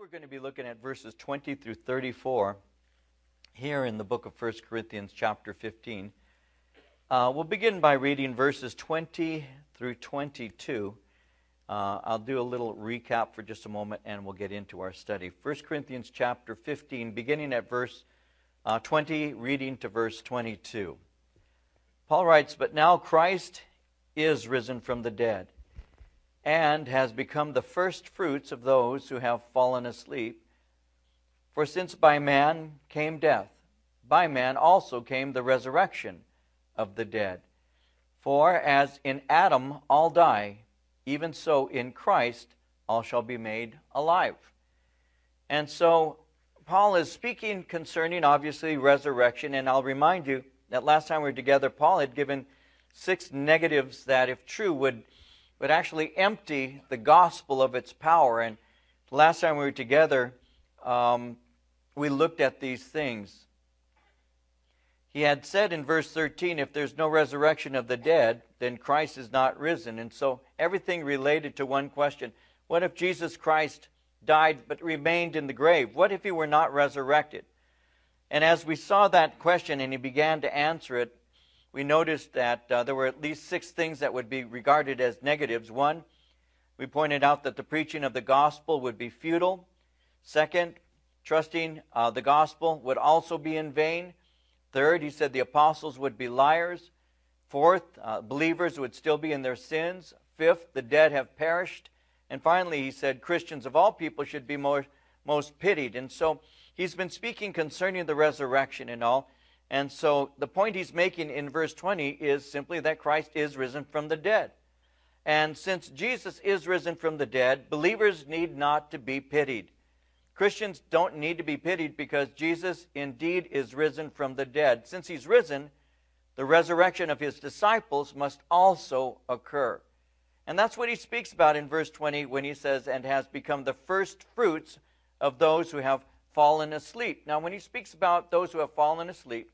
we're going to be looking at verses 20 through 34 here in the book of 1 Corinthians chapter 15. We'll begin by reading verses 20 through 22. I'll do a little recap for just a moment and we'll get into our study. 1 Corinthians chapter 15, beginning at verse 20, reading to verse 22. Paul writes, "But now Christ is risen from the dead, and has become the first fruits of those who have fallen asleep. For since by man came death, by man also came the resurrection of the dead. For as in Adam all die, even so in Christ all shall be made alive." And so Paul is speaking concerning, obviously, resurrection. And I'll remind you that last time we were together, Paul had given 6 negatives that, if true, would actually empty the gospel of its power. And last time we were together, we looked at these things. He had said in verse 13, if there's no resurrection of the dead, then Christ is not risen. And so everything related to one question: what if Jesus Christ died but remained in the grave? What if he were not resurrected? And as we saw that question and he began to answer it, we noticed that there were at least 6 things that would be regarded as negatives. 1, we pointed out that the preaching of the gospel would be futile. 2, trusting the gospel would also be in vain. 3, he said the apostles would be liars. 4, believers would still be in their sins. 5, the dead have perished. And finally, he said Christians of all people should be most pitied. And so he's been speaking concerning the resurrection and all. And so the point he's making in verse 20 is simply that Christ is risen from the dead. And since Jesus is risen from the dead, believers need not to be pitied. Christians don't need to be pitied because Jesus indeed is risen from the dead. Since he's risen, the resurrection of his disciples must also occur. And that's what he speaks about in verse 20 when he says, "and has become the first fruits of those who have fallen asleep." Now, when he speaks about those who have fallen asleep,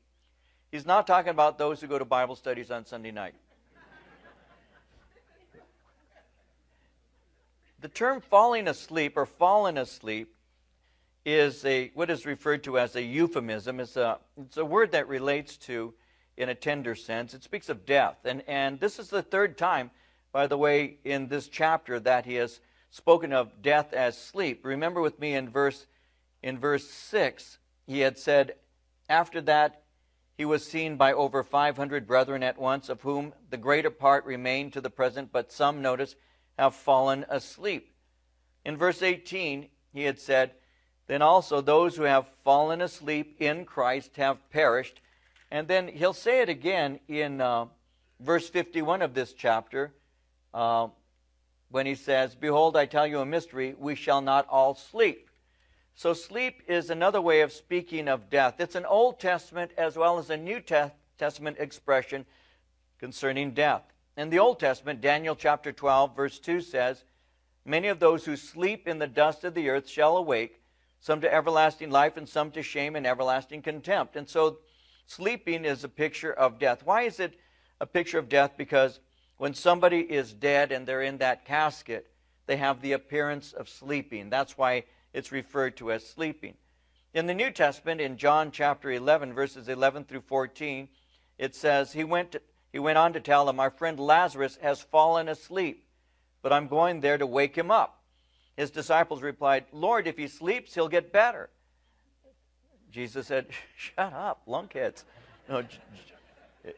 he's not talking about those who go to Bible studies on Sunday night. The term falling asleep or fallen asleep is what is referred to as a euphemism. It's a word that relates to, in a tender sense, it speaks of death. And this is the 3rd time, by the way, in this chapter that he has spoken of death as sleep. Remember with me in verse 6, he had said, "After that he was seen by over 500 brethren at once, of whom the greater part remain to the present, but some," notice, "have fallen asleep." In verse 18, he had said, "Then also those who have fallen asleep in Christ have perished." And then he'll say it again in verse 51 of this chapter when he says, "Behold, I tell you a mystery, we shall not all sleep." So sleep is another way of speaking of death. It's an Old Testament as well as a New Testament expression concerning death. In the Old Testament, Daniel chapter 12, verse 2 says, "Many of those who sleep in the dust of the earth shall awake, some to everlasting life and some to shame and everlasting contempt." And so sleeping is a picture of death. Why is it a picture of death? Because when somebody is dead and they're in that casket, they have the appearance of sleeping. That's why it's referred to as sleeping. In the New Testament, in John chapter 11, verses 11 through 14, it says, he went on to tell them, "Our friend Lazarus has fallen asleep, but I'm going there to wake him up." His disciples replied, "Lord, if he sleeps, he'll get better." Jesus said, "Shut up, lunkheads." No, he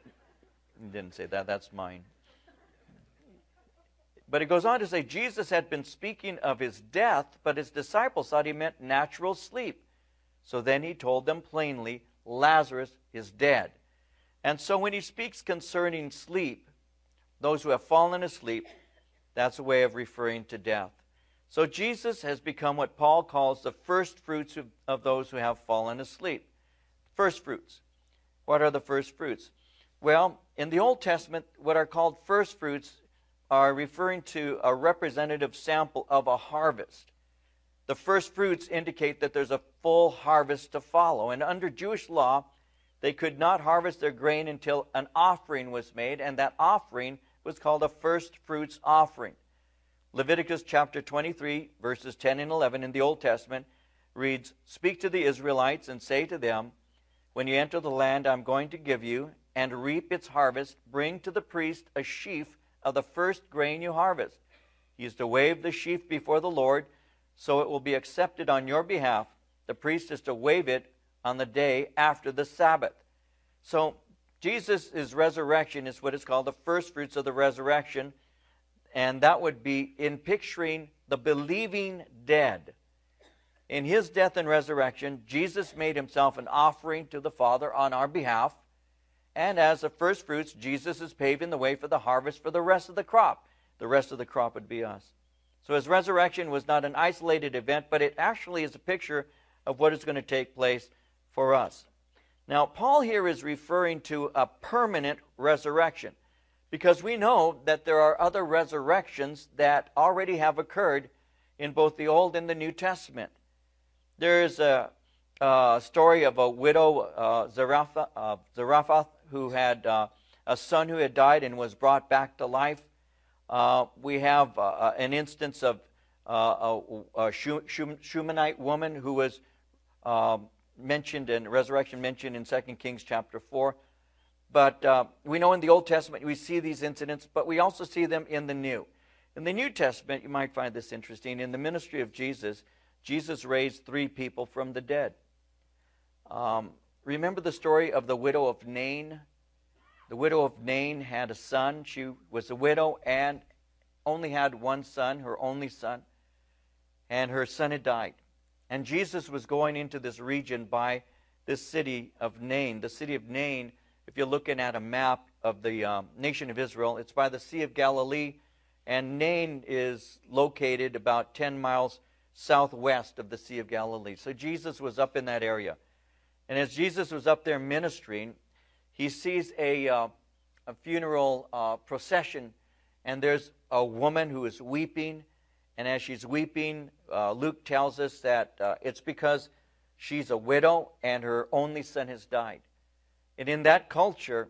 didn't say that. That's mine. But it goes on to say, Jesus had been speaking of his death, but his disciples thought he meant natural sleep. So then he told them plainly, "Lazarus is dead." And so when he speaks concerning sleep, those who have fallen asleep, that's a way of referring to death. So Jesus has become what Paul calls the first fruits of those who have fallen asleep. First fruits. What are the first fruits? Well, in the Old Testament, what are called first fruits are referring to a representative sample of a harvest. The first fruits indicate that there's a full harvest to follow. And under Jewish law, they could not harvest their grain until an offering was made, and that offering was called a first fruits offering. Leviticus chapter 23, verses 10 and 11 in the Old Testament reads, "Speak to the Israelites and say to them, when you enter the land I'm going to give you and reap its harvest, bring to the priest a sheaf of the first grain you harvest. He is to wave the sheaf before the Lord, so it will be accepted on your behalf. The priest is to wave it on the day after the Sabbath." So Jesus' resurrection is what is called the first fruits of the resurrection, and that would be in picturing the believing dead. In his death and resurrection, Jesus made himself an offering to the Father on our behalf, and as the first fruits, Jesus is paving the way for the harvest for the rest of the crop. The rest of the crop would be us. So his resurrection was not an isolated event, but it actually is a picture of what is going to take place for us. Now, Paul here is referring to a permanent resurrection, because we know that there are other resurrections that already have occurred in both the Old and the New Testament. There is a story of a widow, Zarephath, who had a son who had died and was brought back to life. We have an instance of a Shunamite woman who was mentioned in resurrection, mentioned in 2 Kings chapter 4. But we know in the Old Testament we see these incidents, but we also see them in the New. In the New Testament, you might find this interesting. In the ministry of Jesus, Jesus raised three people from the dead. Remember the story of the widow of Nain? The widow of Nain had a son. She was a widow and only had one son, her only son, and her son had died. And Jesus was going into this region by this city of Nain. The city of Nain, if you're looking at a map of the nation of Israel, it's by the Sea of Galilee, and Nain is located about 10 miles southwest of the Sea of Galilee. So Jesus was up in that area. And as Jesus was up there ministering, he sees a funeral procession, and there's a woman who is weeping. And as she's weeping, Luke tells us that it's because she's a widow and her only son has died. And in that culture,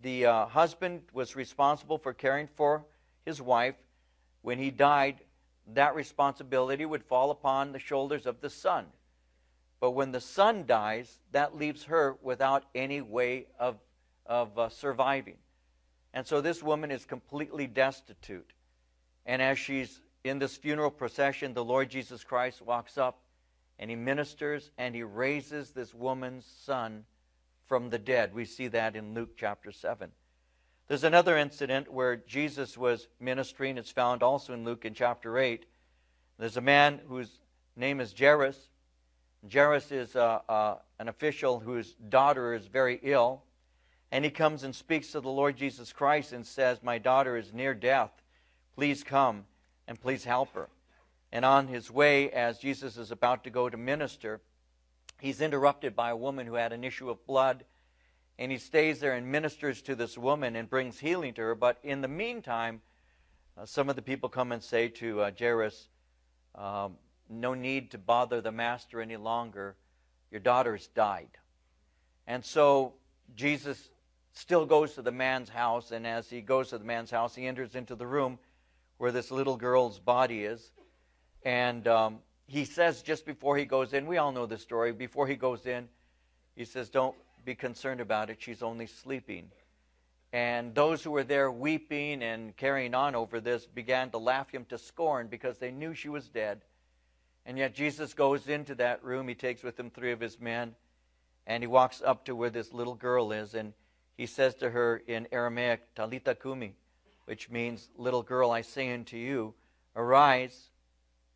the husband was responsible for caring for his wife. When he died, that responsibility would fall upon the shoulders of the son. But when the son dies, that leaves her without any way of surviving. And so this woman is completely destitute. And as she's in this funeral procession, the Lord Jesus Christ walks up and he ministers and he raises this woman's son from the dead. We see that in Luke chapter 7. There's another incident where Jesus was ministering. It's found also in Luke in chapter 8. There's a man whose name is Jairus. Jairus is an official whose daughter is very ill. And he comes and speaks to the Lord Jesus Christ and says, "My daughter is near death. Please come and please help her." And on his way, as Jesus is about to go to minister, he's interrupted by a woman who had an issue of blood. And he stays there and ministers to this woman and brings healing to her. But in the meantime, some of the people come and say to Jairus, "No need to bother the master any longer. Your daughter's died." And so Jesus still goes to the man's house. And as he goes to the man's house, he enters into the room where this little girl's body is. And he says just before he goes in, we all know the story, before he goes in, he says, "Don't be concerned about it. She's only sleeping." And those who were there weeping and carrying on over this began to laugh him to scorn because they knew she was dead. And yet Jesus goes into that room. He takes with him three of his men, and he walks up to where this little girl is, and he says to her in Aramaic, "Talitha kumi," which means, "Little girl, I say unto you, arise,"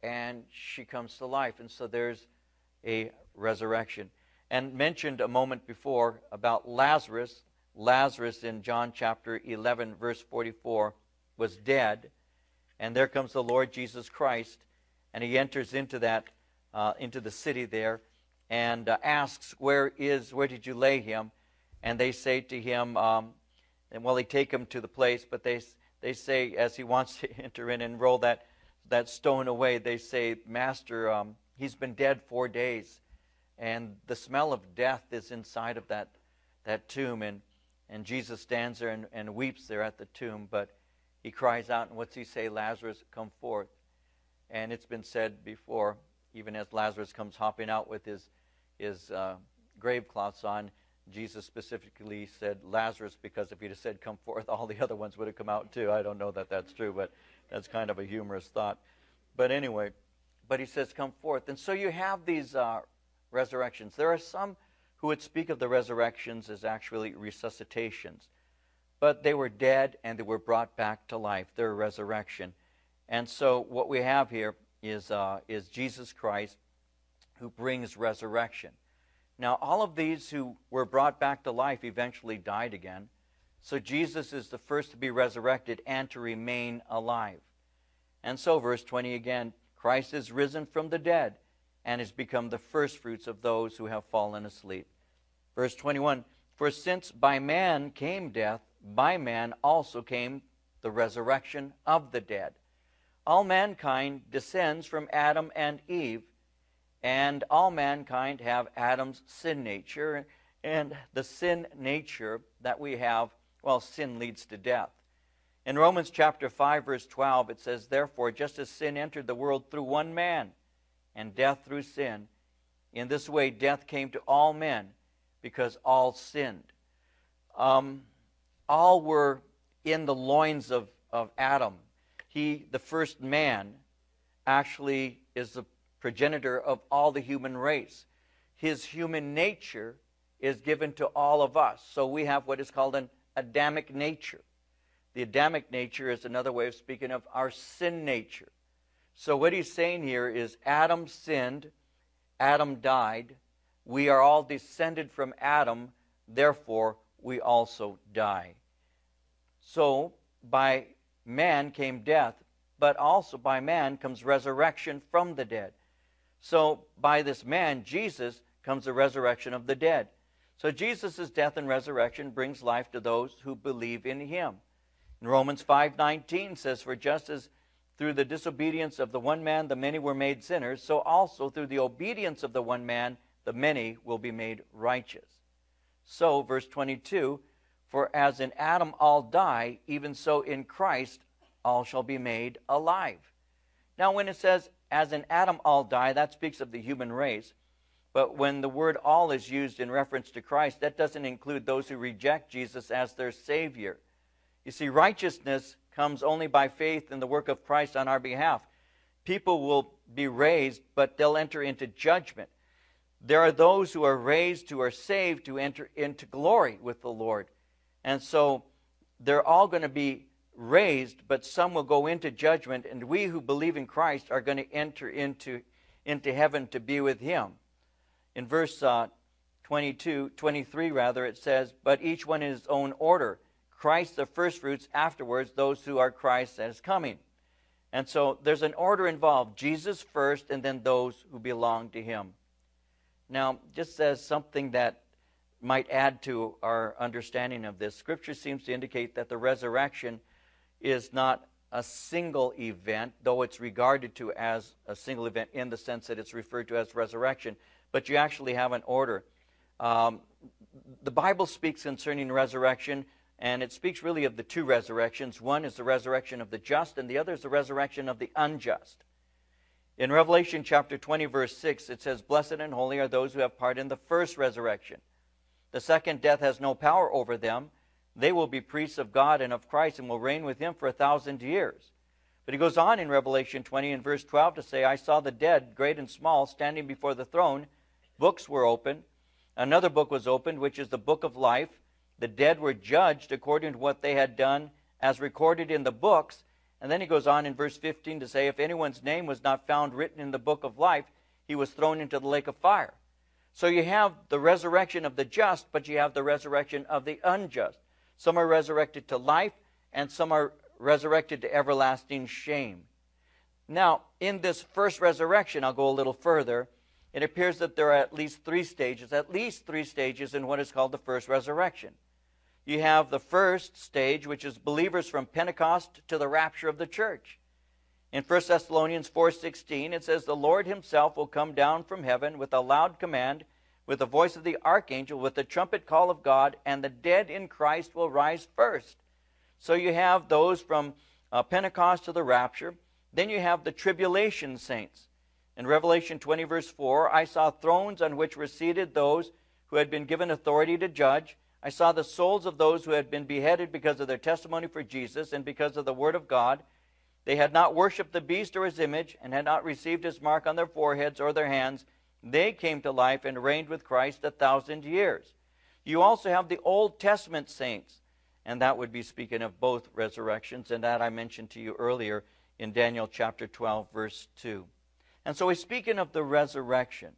and she comes to life. And so there's a resurrection. And mentioned a moment before about Lazarus. Lazarus in John chapter 11, verse 44, was dead. And there comes the Lord Jesus Christ, and he enters into that, into the city there, and asks, "Where did you lay him?" And they say to him, they take him to the place, but they say, as he wants to enter in and roll that stone away, they say, "Master, he's been dead 4 days. And the smell of death is inside of that tomb." And Jesus stands there and weeps there at the tomb. But He cries out, and what's he say? Lazarus, come forth. And it's been said before, even as Lazarus comes hopping out with his grave cloths on, Jesus specifically said Lazarus, because if he'd have said come forth, all the other ones would have come out too. I don't know that that's true, but that's kind of a humorous thought. But anyway, but he says come forth. And so you have these resurrections. There are some who would speak of the resurrections as actually resuscitations. But they were dead and they were brought back to life, their resurrection. And so what we have here is Jesus Christ, who brings resurrection. Now, all of these who were brought back to life eventually died again. So Jesus is the first to be resurrected and to remain alive. And so, verse 20 again, Christ is risen from the dead and has become the firstfruits of those who have fallen asleep. Verse 21, for since by man came death, by man also came the resurrection of the dead. All mankind descends from Adam and Eve, and all mankind have Adam's sin nature, and the sin nature that we have, well, sin leads to death. In Romans chapter 5, verse 12, it says, therefore, just as sin entered the world through one man, and death through sin, in this way death came to all men, because all sinned. All were in the loins of Adam. He, the first man, actually is the progenitor of all the human race. His human nature is given to all of us. So we have what is called an Adamic nature. The Adamic nature is another way of speaking of our sin nature. So what he's saying here is Adam sinned, Adam died, we are all descended from Adam, therefore we also die. So by man came death, but also by man comes resurrection from the dead. So by this man, Jesus, comes the resurrection of the dead. So Jesus' death and resurrection brings life to those who believe in him. And Romans 5:19 says, for just as through the disobedience of the one man the many were made sinners, so also through the obedience of the one man the many will be made righteous. So, verse 22, for as in Adam all die, even so in Christ all shall be made alive. Now, when it says, as in Adam all die, that speaks of the human race. But when the word all is used in reference to Christ, that doesn't include those who reject Jesus as their Savior. You see, righteousness comes only by faith in the work of Christ on our behalf. People will be raised, but they'll enter into judgment. There are those who are raised, who are saved, who enter into glory with the Lord. And so they're all going to be raised, but some will go into judgment, and we who believe in Christ are going to enter into heaven to be with him. In verse 23, it says, but each one in his own order, Christ the firstfruits, afterwards those who are Christ as coming. And so there's an order involved, Jesus first, and then those who belong to him. Now, just as something that might add to our understanding of this, Scripture seems to indicate that the resurrection is not a single event, though it's regarded to as a single event in the sense that it's referred to as resurrection, but you actually have an order. The Bible speaks concerning resurrection, and it speaks really of the two resurrections. One is the resurrection of the just, and the other is the resurrection of the unjust. In Revelation chapter 20, verse 6, it says, blessed and holy are those who have part in the first resurrection. The second death has no power over them. They will be priests of God and of Christ and will reign with him for 1,000 years. But he goes on in Revelation 20 and verse 12 to say, I saw the dead, great and small, standing before the throne. Books were opened. Another book was opened, which is the book of life. The dead were judged according to what they had done as recorded in the books. And then he goes on in verse 15 to say, if anyone's name was not found written in the book of life, he was thrown into the lake of fire. So you have the resurrection of the just, but you have the resurrection of the unjust. Some are resurrected to life, and some are resurrected to everlasting shame. Now, in this first resurrection, I'll go a little further. It appears that there are at least three stages in what is called the first resurrection. You have the first stage, which is believers from Pentecost to the rapture of the church. In 1 Thessalonians 4:16, it says, the Lord himself will come down from heaven with a loud command, with the voice of the archangel, with the trumpet call of God, and the dead in Christ will rise first. So you have those from Pentecost to the rapture. Then you have the tribulation saints. In Revelation 20, verse 4, I saw thrones on which were seated those who had been given authority to judge. I saw the souls of those who had been beheaded because of their testimony for Jesus and because of the word of God. They had not worshipped the beast or his image and had not received his mark on their foreheads or their hands. They came to life and reigned with Christ 1,000 years. You also have the Old Testament saints, and that would be speaking of both resurrections, and that I mentioned to you earlier in Daniel chapter 12, verse 2. And so he's speaking of the resurrection.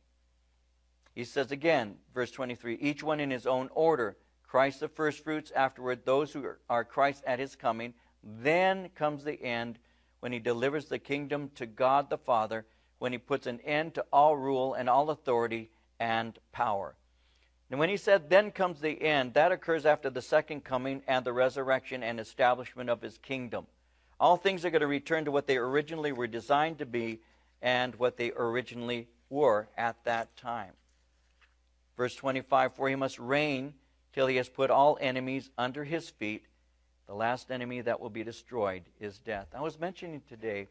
He says again, verse 23, each one in his own order, Christ the firstfruits, afterward those who are Christ at his coming. Then comes the end, when he delivers the kingdom to God the Father, when he puts an end to all rule and all authority and power. And when he said, then comes the end, that occurs after the second coming and the resurrection and establishment of his kingdom. All things are going to return to what they originally were designed to be and what they originally were at that time. Verse 25, for he must reign till he has put all enemies under his feet. The last enemy that will be destroyed is death. I was mentioning today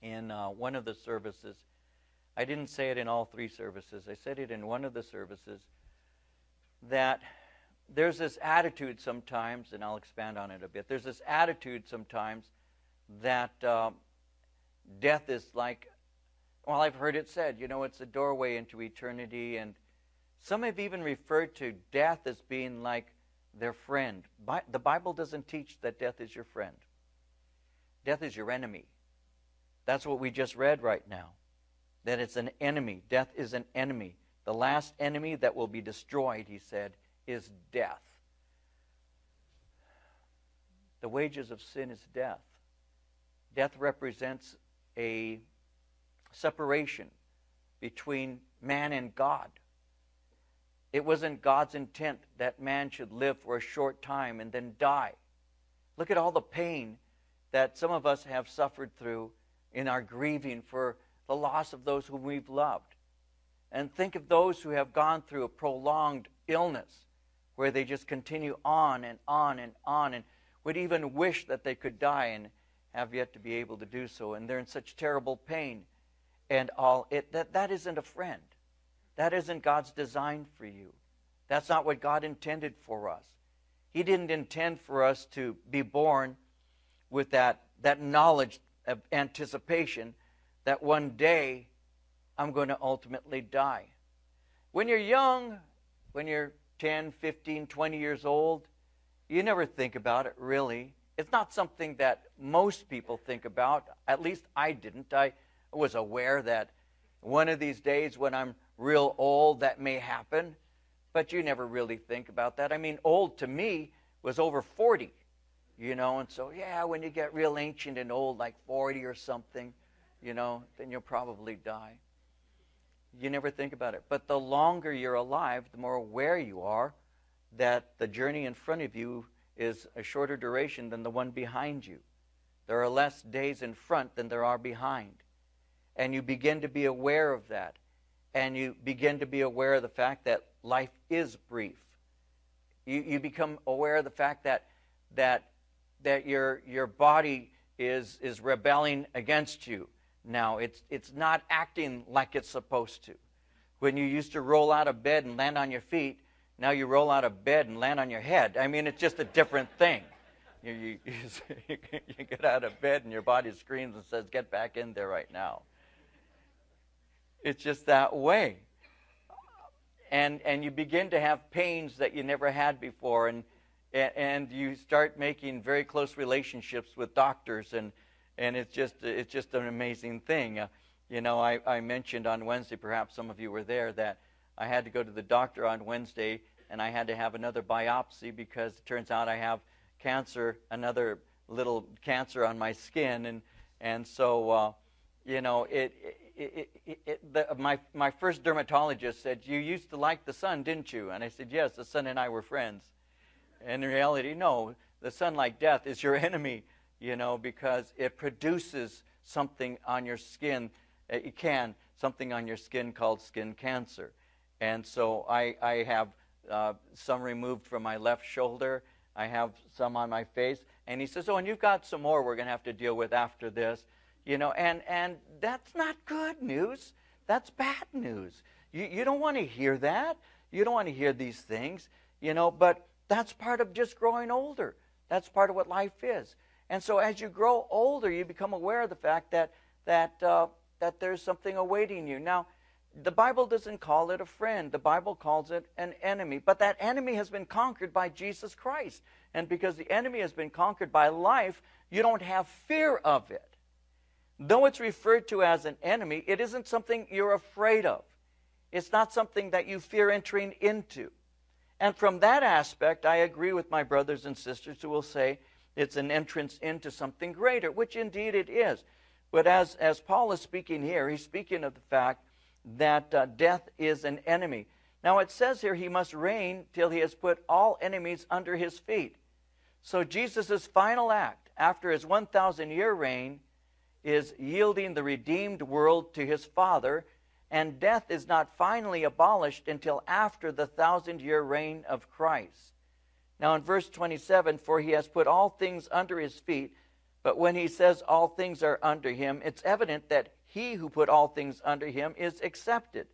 in one of the services, I didn't say it in all three services, I said it in one of the services, that there's this attitude sometimes, and I'll expand on it a bit, there's this attitude sometimes that death is like, well, I've heard it said, you know, it's a doorway into eternity, and some have even referred to death as being like their friend. The Bible doesn't teach that death is your friend. Death is your enemy. That's what we just read right now, that it's an enemy. Death is an enemy. The last enemy that will be destroyed, he said, is death. The wages of sin is death. Death represents a separation between man and God. It wasn't God's intent that man should live for a short time and then die. Look at all the pain that some of us have suffered through in our grieving for the loss of those whom we've loved. And think of those who have gone through a prolonged illness where they just continue on and on and on and would even wish that they could die and have yet to be able to do so. And they're in such terrible pain and all. That isn't a friend. That isn't God's design for you. That's not what God intended for us. He didn't intend for us to be born with that knowledge of anticipation that one day I'm going to ultimately die. When you're young, when you're 10, 15, 20 years old, you never think about it, really. It's not something that most people think about. At least I didn't. I was aware that one of these days when I'm real old, that may happen, but you never really think about that. I mean, old to me was over 40, you know, and so, yeah, when you get real ancient and old, like 40 or something, you know, then you'll probably die. You never think about it. But the longer you're alive, the more aware you are that the journey in front of you is a shorter duration than the one behind you. There are less days in front than there are behind. And you begin to be aware of that. And you begin to be aware of the fact that life is brief. You become aware of the fact that your body is rebelling against you now. It's not acting like it's supposed to. When you used to roll out of bed and land on your feet, now you roll out of bed and land on your head. I mean, it's just a different thing. You get out of bed and your body screams and says, "Get back in there right now." It's just that way. And you begin to have pains that you never had before, and you start making very close relationships with doctors, and it's just an amazing thing. You know, I mentioned on Wednesday, perhaps some of you were there, that I had to go to the doctor on Wednesday, and I had to have another biopsy because it turns out I have cancer, another little cancer on my skin, and so you know, my first dermatologist said, "You used to like the sun, didn't you?" And I said, "Yes, the sun and I were friends." And in reality, no, the sun, like death, is your enemy, you know, because it produces something on your skin. It can, something on your skin called skin cancer. And so I have some removed from my left shoulder. I have some on my face. And he says, oh, and you've got some more we're going to have to deal with after this. You know, and that's not good news. That's bad news. You don't want to hear that. You don't want to hear these things, you know, but that's part of just growing older. That's part of what life is. And so as you grow older, you become aware of the fact that there's something awaiting you. Now, the Bible doesn't call it a friend. The Bible calls it an enemy. But that enemy has been conquered by Jesus Christ. And because the enemy has been conquered by life, you don't have fear of it. Though it's referred to as an enemy, it isn't something you're afraid of. It's not something that you fear entering into. And from that aspect, I agree with my brothers and sisters who will say it's an entrance into something greater, which indeed it is. But as Paul is speaking here, he's speaking of the fact that death is an enemy. Now it says here he must reign till he has put all enemies under his feet. So Jesus' final act after his 1,000-year reign is yielding the redeemed world to his Father, and death is not finally abolished until after the 1,000-year reign of Christ. Now in verse 27, for he has put all things under his feet, but when he says all things are under him, it's evident that he who put all things under him is accepted.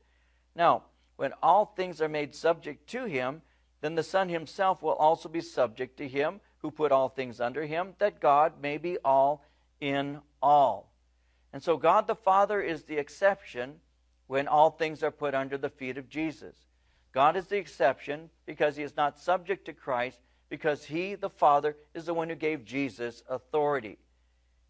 Now, when all things are made subject to him, then the Son himself will also be subject to him who put all things under him, that God may be all in all. And so God the Father is the exception when all things are put under the feet of Jesus. God is the exception because he is not subject to Christ, because he, the Father, is the one who gave Jesus authority.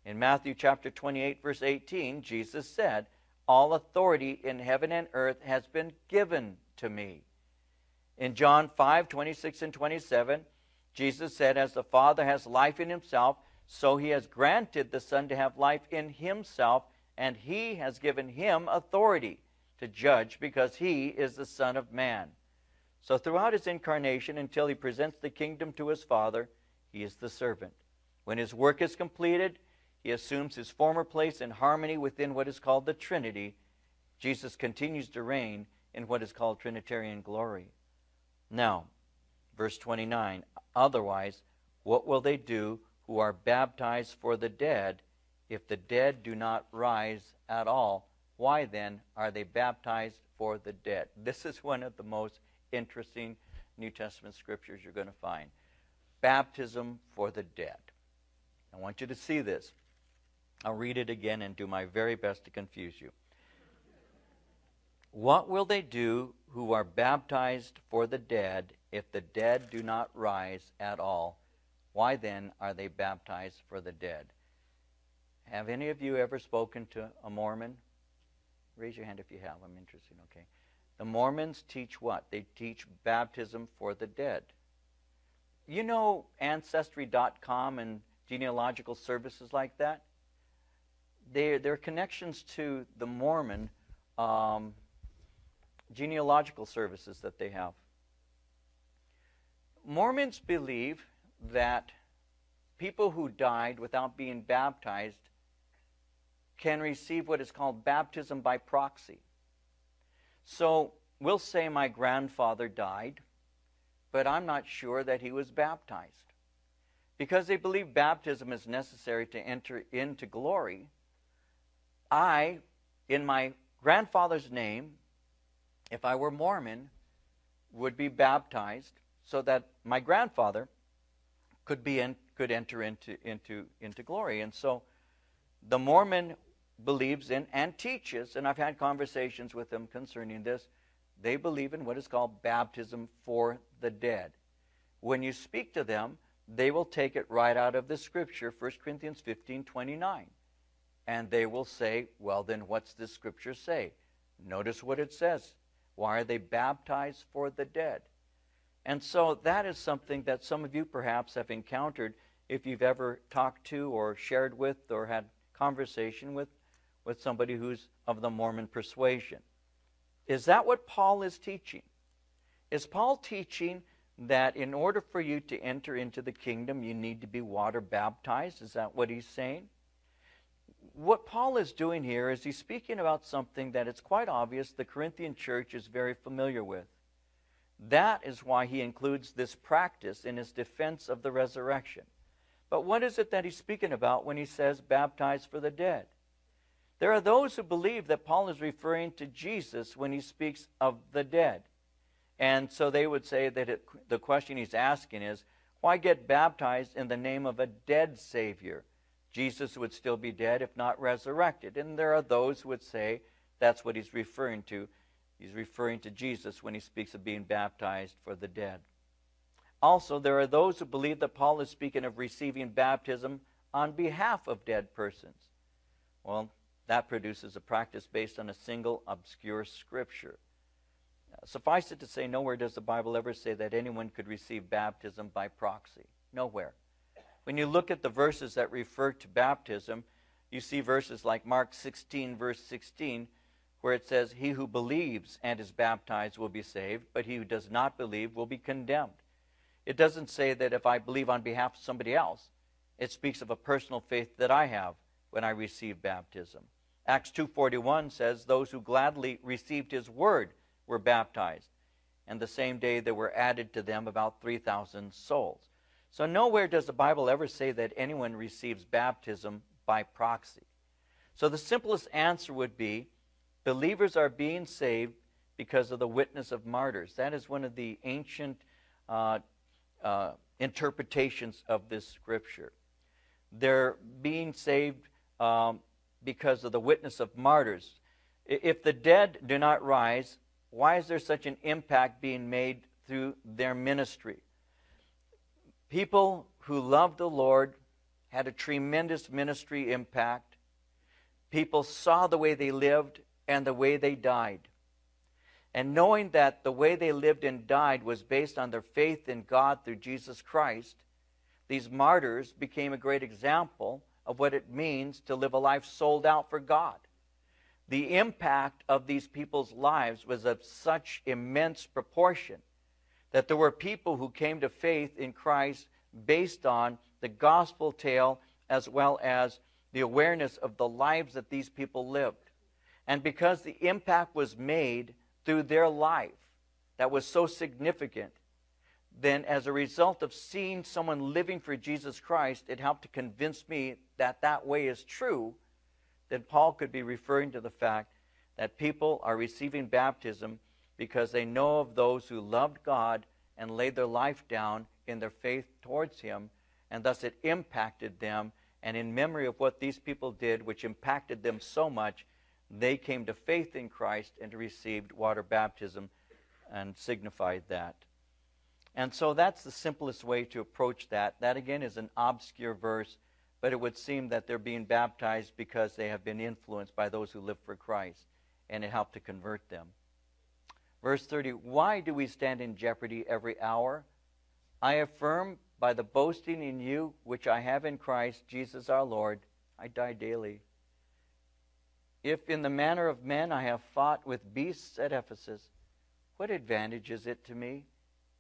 In Matthew chapter 28, verse 18, Jesus said, all authority in heaven and earth has been given to me. In John 5, 26 and 27, Jesus said, as the Father has life in himself, so he has granted the Son to have life in himself, and he has given him authority to judge because he is the Son of Man. So throughout his incarnation, until he presents the kingdom to his Father, he is the servant. When his work is completed, he assumes his former place in harmony within what is called the Trinity. Jesus continues to reign in what is called Trinitarian glory. Now, verse 29, otherwise, what will they do who are baptized for the dead if the dead do not rise at all? Why then are they baptized for the dead? This is one of the most interesting New Testament scriptures you're going to find. Baptism for the dead. I want you to see this. I'll read it again and do my very best to confuse you. What will they do who are baptized for the dead if the dead do not rise at all? Why then are they baptized for the dead? Have any of you ever spoken to a Mormon? Raise your hand if you have. I'm interested. Okay. The Mormons teach what? They teach baptism for the dead. You know Ancestry.com and genealogical services like that? Their connections to the Mormon genealogical services that they have. Mormons believe that people who died without being baptized can receive what is called baptism by proxy. So we'll say my grandfather died, but I'm not sure that he was baptized. Because they believe baptism is necessary to enter into glory, I, in my grandfather's name, if I were Mormon, would be baptized so that my grandfather could enter into glory. And so the Mormon believes in and teaches, and I've had conversations with them concerning this, they believe in what is called baptism for the dead. When you speak to them, they will take it right out of the scripture, 1 Corinthians 15, 29. And they will say, well, then what's this scripture say? Notice what it says. Why are they baptized for the dead? And so that is something that some of you perhaps have encountered if you've ever talked to or shared with or had conversation with somebody who's of the Mormon persuasion. Is that what Paul is teaching? Is Paul teaching that in order for you to enter into the kingdom, you need to be water baptized? Is that what he's saying? What Paul is doing here is he's speaking about something that it's quite obvious the Corinthian church is very familiar with. That is why he includes this practice in his defense of the resurrection. But what is it that he's speaking about when he says baptized for the dead? There are those who believe that Paul is referring to Jesus when he speaks of the dead. And so they would say that the question he's asking is, why get baptized in the name of a dead Savior? Jesus would still be dead if not resurrected. And there are those who would say that's what he's referring to. He's referring to Jesus when he speaks of being baptized for the dead. Also, there are those who believe that Paul is speaking of receiving baptism on behalf of dead persons. Well, that produces a practice based on a single obscure scripture. Suffice it to say, nowhere does the Bible ever say that anyone could receive baptism by proxy. Nowhere. When you look at the verses that refer to baptism, you see verses like Mark 16, verse 16, where it says, "He who believes and is baptized will be saved, but he who does not believe will be condemned." It doesn't say that if I believe on behalf of somebody else. It speaks of a personal faith that I have when I receive baptism. Acts 2:41 says, "Those who gladly received his word were baptized, and the same day there were added to them about 3,000 souls." So nowhere does the Bible ever say that anyone receives baptism by proxy. So the simplest answer would be, believers are being saved because of the witness of martyrs. That is one of the ancient interpretations of this scripture. They're being saved because of the witness of martyrs. If the dead do not rise, why is there such an impact being made through their ministry? People who loved the Lord had a tremendous ministry impact. People saw the way they lived and the way they died. And knowing that the way they lived and died was based on their faith in God through Jesus Christ, these martyrs became a great example of what it means to live a life sold out for God. The impact of these people's lives was of such immense proportion that there were people who came to faith in Christ based on the gospel tale as well as the awareness of the lives that these people lived. And because the impact was made through their life that was so significant, then as a result of seeing someone living for Jesus Christ, it helped to convince me that that way is true. Then Paul could be referring to the fact that people are receiving baptism because they know of those who loved God and laid their life down in their faith towards him, and thus it impacted them. And in memory of what these people did, which impacted them so much, they came to faith in Christ and received water baptism and signified that. And so that's the simplest way to approach that. That, again, is an obscure verse, but it would seem that they're being baptized because they have been influenced by those who live for Christ, and it helped to convert them. Verse 30, "Why do we stand in jeopardy every hour? I affirm by the boasting in you which I have in Christ Jesus our Lord, I die daily. If in the manner of men I have fought with beasts at Ephesus, what advantage is it to me?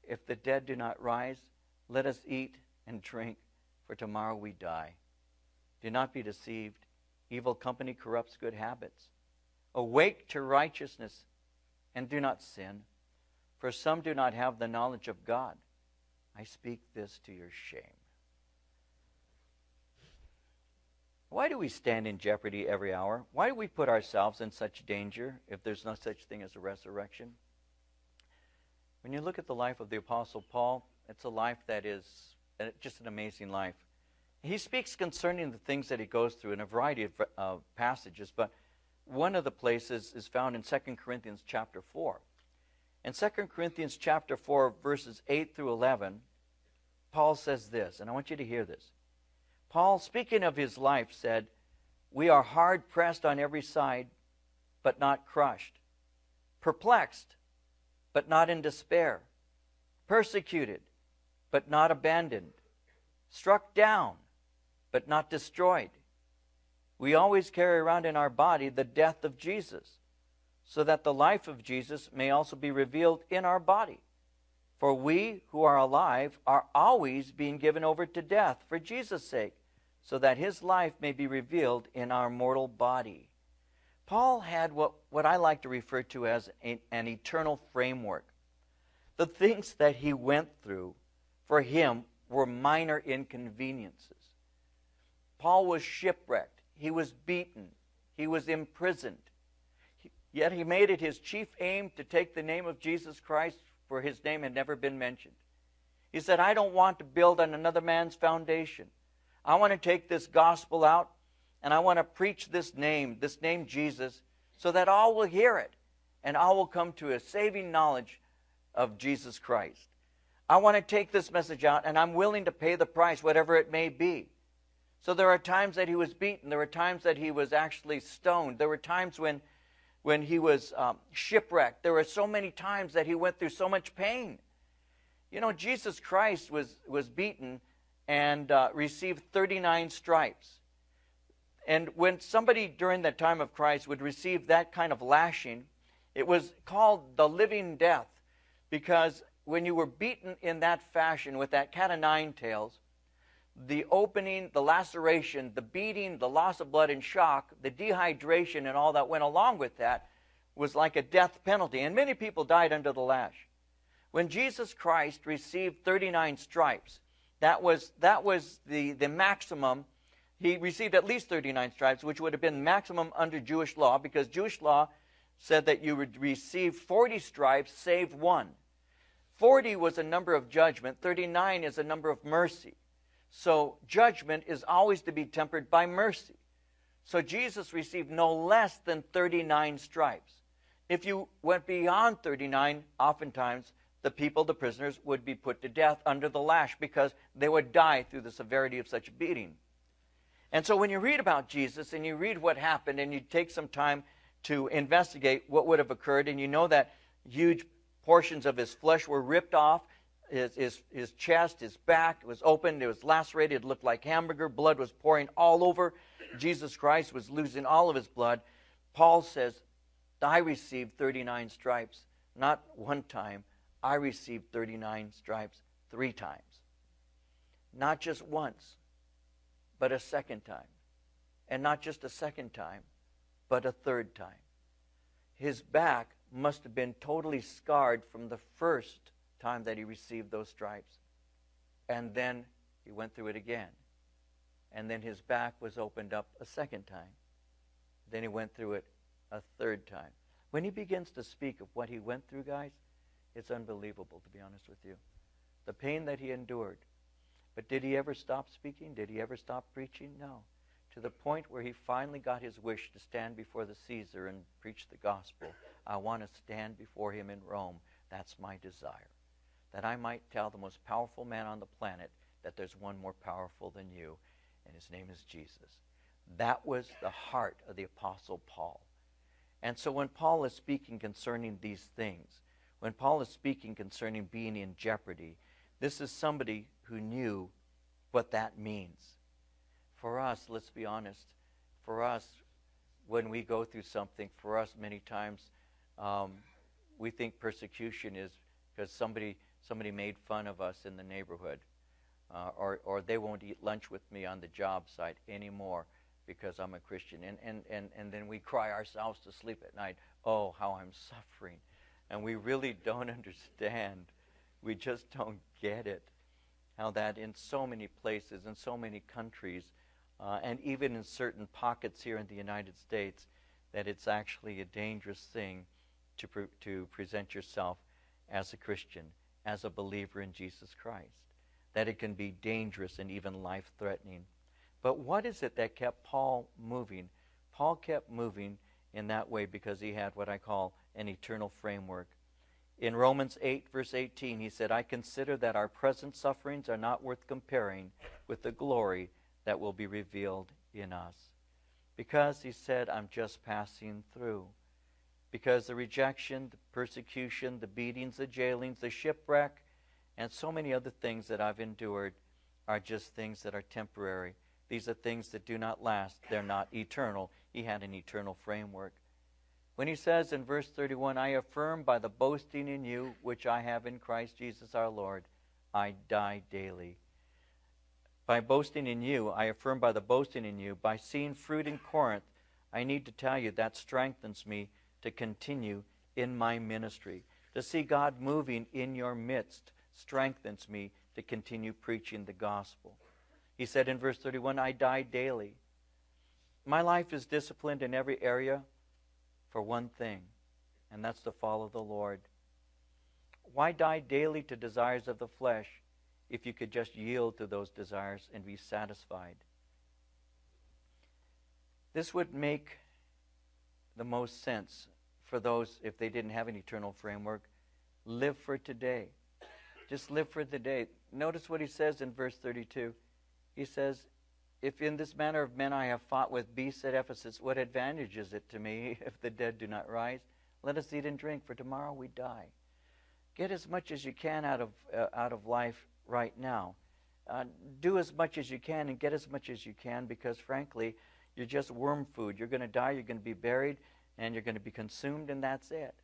If the dead do not rise, let us eat and drink, for tomorrow we die. Do not be deceived. Evil company corrupts good habits. Awake to righteousness and do not sin, for some do not have the knowledge of God. I speak this to your shame." Why do we stand in jeopardy every hour? Why do we put ourselves in such danger if there's no such thing as a resurrection? When you look at the life of the Apostle Paul, it's a life that is just an amazing life. He speaks concerning the things that he goes through in a variety of passages, but one of the places is found in 2 Corinthians chapter 4. In 2 Corinthians chapter 4, verses 8 through 11, Paul says this, and I want you to hear this. Paul, speaking of his life, said, "We are hard pressed on every side, but not crushed. Perplexed, but not in despair. Persecuted, but not abandoned. Struck down, but not destroyed. We always carry around in our body the death of Jesus, so that the life of Jesus may also be revealed in our body. For we who are alive are always being given over to death for Jesus' sake, so that his life may be revealed in our mortal body." Paul had what I like to refer to as an eternal framework. The things that he went through for him were minor inconveniences. Paul was shipwrecked. He was beaten. He was imprisoned. Yet he made it his chief aim to take the name of Jesus Christ, for his name had never been mentioned. He said, I don't want to build on another man's foundation. I want to take this gospel out, and I want to preach this name Jesus, so that all will hear it, and all will come to a saving knowledge of Jesus Christ. I want to take this message out, and I'm willing to pay the price, whatever it may be. So there are times that he was beaten. There were times that he was actually stoned. There were times when he was shipwrecked. There were so many times that he went through so much pain. You know, Jesus Christ was beaten and received 39 stripes. And when somebody during the time of Christ would receive that kind of lashing, it was called the living death, because when you were beaten in that fashion with that cat of nine tails, the opening, the laceration, the beating, the loss of blood and shock, the dehydration and all that went along with that was like a death penalty. And many people died under the lash. When Jesus Christ received 39 stripes, that was the maximum. He received at least 39 stripes, which would have been maximum under Jewish law, because Jewish law said that you would receive 40 stripes, save one. 40 was a number of judgment. 39 is a number of mercy. So judgment is always to be tempered by mercy. So Jesus received no less than 39 stripes. If you went beyond 39, oftentimes the people, the prisoners, would be put to death under the lash, because they would die through the severity of such beating. And so when you read about Jesus and you read what happened and you take some time to investigate what would have occurred, and you know that huge portions of his flesh were ripped off, his chest, his back was open, it was lacerated, it looked like hamburger, blood was pouring all over. Jesus Christ was losing all of his blood. Paul says, I received 39 stripes, not one time. I received 39 stripes three times. Not just once, but a second time. And not just a second time, but a third time. His back must have been totally scarred from the first time that he received those stripes. And then he went through it again. And then his back was opened up a second time. Then he went through it a third time. When he begins to speak of what he went through, guys, it's unbelievable, to be honest with you. The pain that he endured. But did he ever stop speaking? Did he ever stop preaching? No. To the point where he finally got his wish to stand before the Caesar and preach the gospel. I want to stand before him in Rome. That's my desire. That I might tell the most powerful man on the planet that there's one more powerful than you, and his name is Jesus. That was the heart of the Apostle Paul. And so when Paul is speaking concerning these things, when Paul is speaking concerning being in jeopardy, this is somebody who knew what that means. For us, let's be honest, for us, when we go through something, for us many times, we think persecution is because somebody made fun of us in the neighborhood, or they won't eat lunch with me on the job site anymore because I'm a Christian. And then we cry ourselves to sleep at night, oh, how I'm suffering. And we really don't understand. We just don't get it. How that in so many places, in so many countries, and even in certain pockets here in the United States, that it's actually a dangerous thing to present yourself as a Christian, as a believer in Jesus Christ. That it can be dangerous and even life-threatening. But what is it that kept Paul moving? Paul kept moving in that way because he had what I call an eternal framework. In Romans 8, verse 18, he said, I consider that our present sufferings are not worth comparing with the glory that will be revealed in us. Because, he said, I'm just passing through. Because the rejection, the persecution, the beatings, the jailings, the shipwreck, and so many other things that I've endured are just things that are temporary. These are things that do not last. They're not eternal. He had an eternal framework. When he says in verse 31, I affirm by the boasting in you, which I have in Christ Jesus our Lord, I die daily. By boasting in you, I affirm by the boasting in you, by seeing fruit in Corinth, I need to tell you that strengthens me to continue in my ministry. To see God moving in your midst strengthens me to continue preaching the gospel. He said in verse 31, I die daily. My life is disciplined in every area for one thing, and that's to follow the Lord. Why die daily to desires of the flesh if you could just yield to those desires and be satisfied? This would make the most sense for those, if they didn't have an eternal framework, live for today. Just live for the day. Notice what he says in verse 32. He says, if in this manner of men I have fought with beasts at Ephesus, what advantage is it to me if the dead do not rise? Let us eat and drink, for tomorrow we die. Get as much as you can out of life right now. Do as much as you can and get as much as you can, because frankly, you're just worm food. You're going to die, you're going to be buried, and you're going to be consumed, and that's it.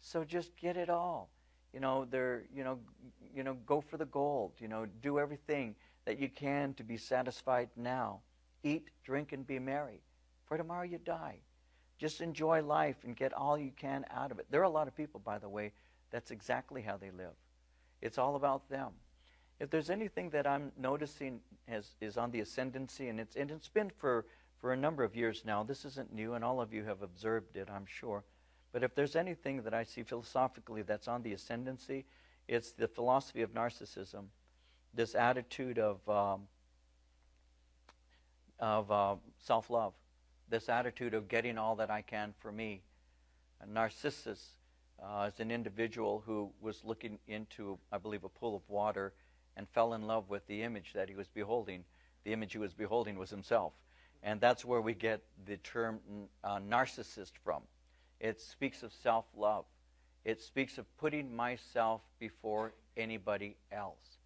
So just get it all. Go for the gold. Do everything that you can to be satisfied now. Eat, drink, and be merry, for tomorrow you die. Just enjoy life and get all you can out of it. There are a lot of people, by the way, that's exactly how they live. It's all about them. If there's anything that I'm noticing is on the ascendancy, and it's been for a number of years now, this isn't new, and all of you have observed it, I'm sure. But if there's anything that I see philosophically that's on the ascendancy, it's the philosophy of narcissism, this attitude of self-love, this attitude of getting all that I can for me. A narcissist is an individual who was looking into, I believe, a pool of water and fell in love with the image that he was beholding. The image he was beholding was himself. And that's where we get the term narcissist from. It speaks of self-love. It speaks of putting myself before anybody else.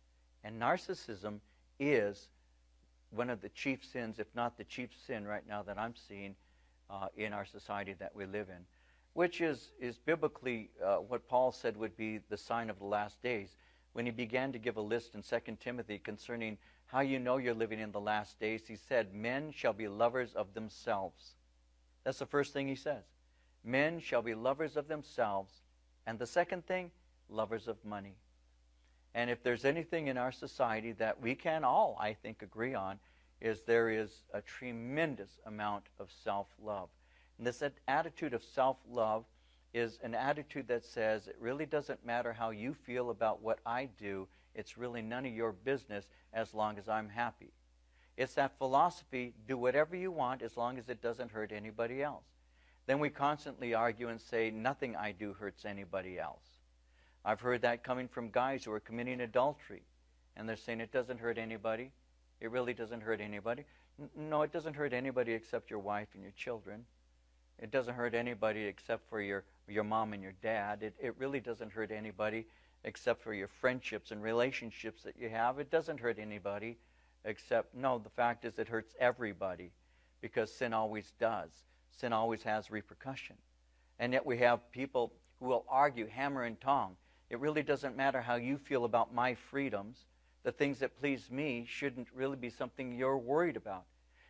And narcissism is one of the chief sins, if not the chief sin right now that I'm seeing in our society that we live in, which is biblically what Paul said would be the sign of the last days, when he began to give a list in 2 Timothy concerning how you know you're living in the last days. He said, men shall be lovers of themselves. That's the first thing he says. Men shall be lovers of themselves, and the second thing, lovers of money. And if there's anything in our society that we can all, I think, agree on, is there is a tremendous amount of self-love. And this attitude of self-love is an attitude that says it really doesn't matter how you feel about what I do, it's really none of your business as long as I'm happy. It's that philosophy, do whatever you want as long as it doesn't hurt anybody else. Then we constantly argue and say, nothing I do hurts anybody else. I've heard that coming from guys who are committing adultery, and they're saying it doesn't hurt anybody. It really doesn't hurt anybody. No, it doesn't hurt anybody except your wife and your children. It doesn't hurt anybody except for your mom and your dad. It really doesn't hurt anybody except for your friendships and relationships that you have. It doesn't hurt anybody except, no, the fact is it hurts everybody, because sin always does. Sin always has repercussion. And yet we have people who will argue hammer and tong. It really doesn't matter how you feel about my freedoms. The things that please me shouldn't really be something you're worried about.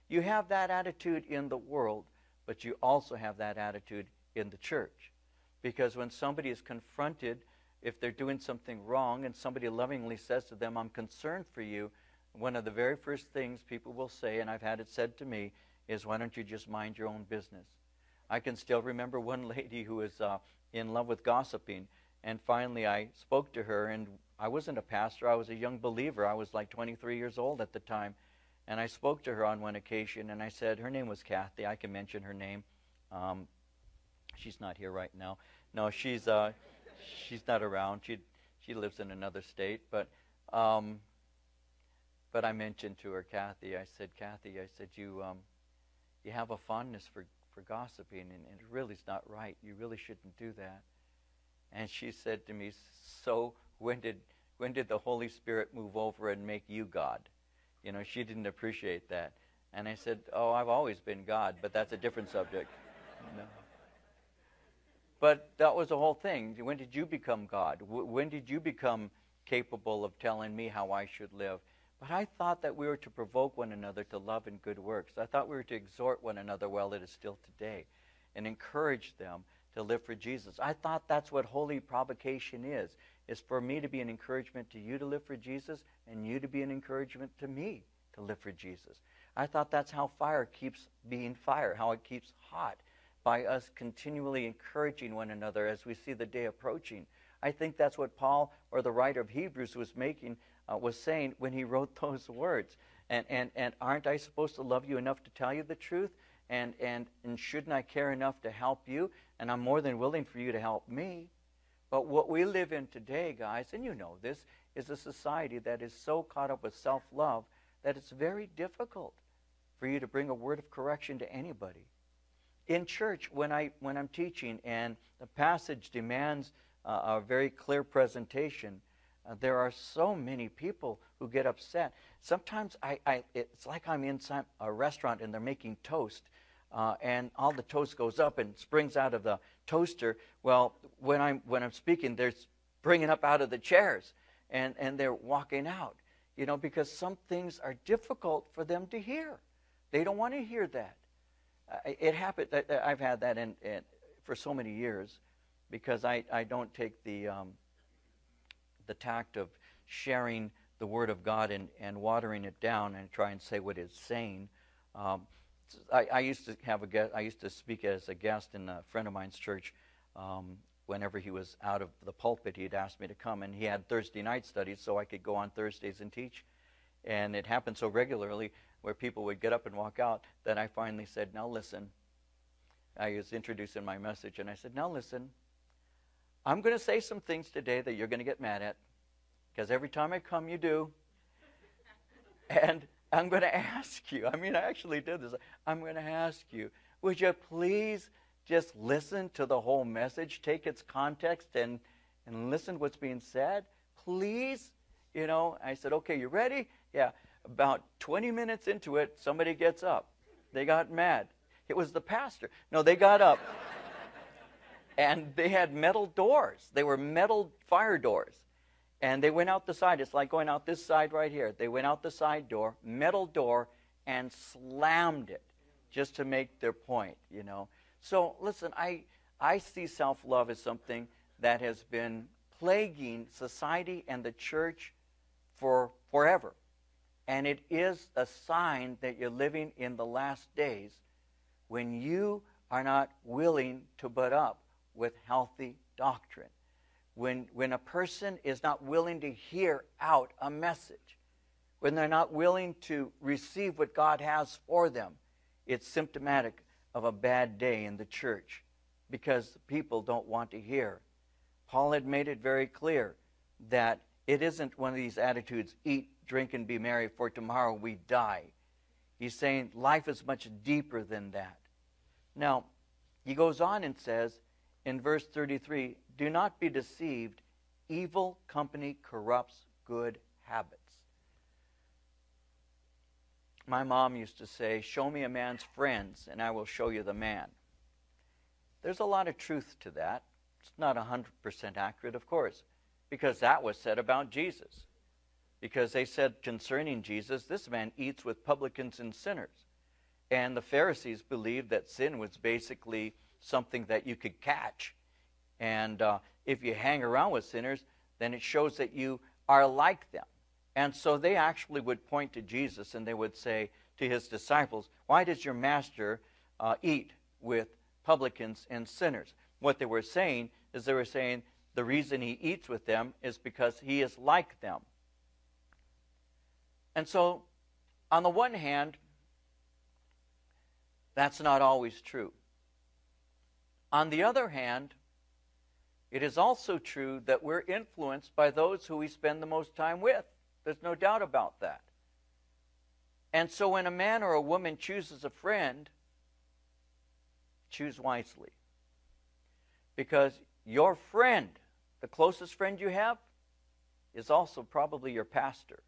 You have that attitude in the world, but you also have that attitude in the church. Because when somebody is confronted, if they're doing something wrong, and somebody lovingly says to them, I'm concerned for you, one of the very first things people will say, and I've had it said to me, is why don't you just mind your own business? I can still remember one lady who was in love with gossiping, and finally I spoke to her, and I wasn't a pastor, I was a young believer. I was like 23 years old at the time, and I spoke to her on one occasion, and I said, her name was Kathy, I can mention her name. She's not here right now. No, she's not around. She lives in another state, but I mentioned to her, Kathy, I said, you have a fondness for gossiping, and it really is not right. You really shouldn't do that. And she said to me, so when did the Holy Spirit move over and make you God? She didn't appreciate that. And I said, oh, I've always been God, but that's a different subject. No. But that was the whole thing. When did you become God? When did you become capable of telling me how I should live? But I thought that we were to provoke one another to love and good works. I thought we were to exhort one another while it is still today and encourage them to live for Jesus. I thought that's what holy provocation is for me to be an encouragement to you to live for Jesus and you to be an encouragement to me to live for Jesus. I thought that's how fire keeps being fire, how it keeps hot, by us continually encouraging one another as we see the day approaching. I think that's what Paul, or the writer of Hebrews, was saying when he wrote those words. And aren't I supposed to love you enough to tell you the truth? And shouldn't I care enough to help you? And I'm more than willing for you to help me. But what we live in today, guys, and you know this, is a society that is so caught up with self-love that it's very difficult for you to bring a word of correction to anybody. In church, when I'm teaching and the passage demands a very clear presentation, there are so many people who get upset. Sometimes it's like I'm inside a restaurant and they're making toast, and all the toast goes up and springs out of the toaster. Well, when I'm speaking, they're springing up out of the chairs, and they're walking out, you know, because some things are difficult for them to hear. They don't want to hear that. It happened. I've had that in for so many years, because I don't take the tact of sharing the Word of God and watering it down and try and say what it's saying. I used to speak as a guest in a friend of mine's church. Whenever he was out of the pulpit, he'd asked me to come, and he had Thursday night studies, so I could go on Thursdays and teach. And it happened so regularly where people would get up and walk out that I finally said, "Now listen." I was introducing my message, and I said, "Now listen. I'm going to say some things today that you're going to get mad at, because every time I come, you do. And I'm going to ask you." I mean, I actually did this. "I'm going to ask you, would you please just listen to the whole message, take its context, and listen to what's being said? Please?" You know, I said, "Okay, you ready?" Yeah. About 20 minutes into it, somebody gets up. They got mad. It was the pastor. No, they got up. And they had metal doors. They were metal fire doors. And they went out the side. It's like going out this side right here. They went out the side door, metal door, and slammed it just to make their point, you know. So, listen, I see self-love as something that has been plaguing society and the church for forever. And it is a sign that you're living in the last days when you are not willing to butt up with healthy doctrine. When a person is not willing to hear out a message, when they're not willing to receive what God has for them, it's symptomatic of a bad day in the church, because people don't want to hear. Paul had made it very clear that it isn't one of these attitudes, eat, drink, and be merry, for tomorrow we die. He's saying life is much deeper than that. Now, he goes on and says in verse 33, "Do not be deceived, evil company corrupts good habits." My mom used to say, "Show me a man's friends, and I will show you the man." There's a lot of truth to that. It's not 100% accurate, of course, because that was said about Jesus. Because they said concerning Jesus, "This man eats with publicans and sinners." And the Pharisees believed that sin was basically something that you could catch. And if you hang around with sinners, then it shows that you are like them. And so they actually would point to Jesus, and they would say to his disciples, "Why does your master eat with publicans and sinners?" What they were saying is the reason he eats with them is because he is like them. And so, on the one hand, that's not always true. On the other hand, it is also true that we're influenced by those who we spend the most time with. There's no doubt about that. And so when a man or a woman chooses a friend, choose wisely. Because your friend, the closest friend you have, is also probably your pastor.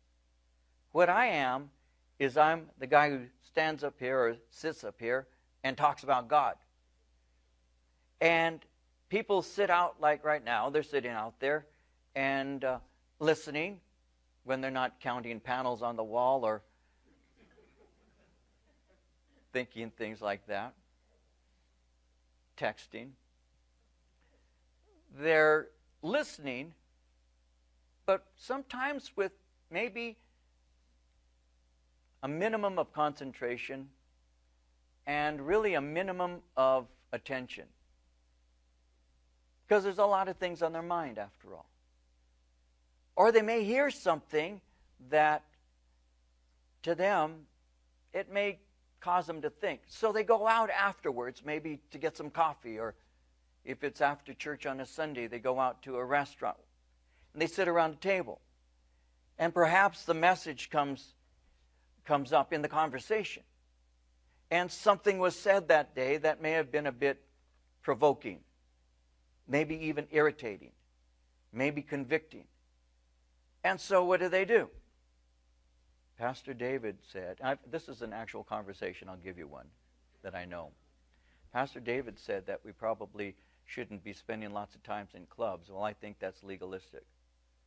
What I am is I'm the guy who stands up here or sits up here and talks about God. And people sit out, like right now, they're sitting out there and listening when they're not counting panels on the wall or thinking things like that, texting. They're listening, but sometimes with maybe a minimum of concentration and really a minimum of attention. Because there's a lot of things on their mind, after all. Or they may hear something that, to them, it may cause them to think. So they go out afterwards, maybe to get some coffee, or if it's after church on a Sunday, they go out to a restaurant, and they sit around a table. And perhaps the message comes up in the conversation. And something was said that day that may have been a bit provoking, maybe even irritating, maybe convicting. And so what do? Pastor David said, this is an actual conversation, I'll give you one that I know. Pastor David said that we probably shouldn't be spending lots of time in clubs. Well, I think that's legalistic,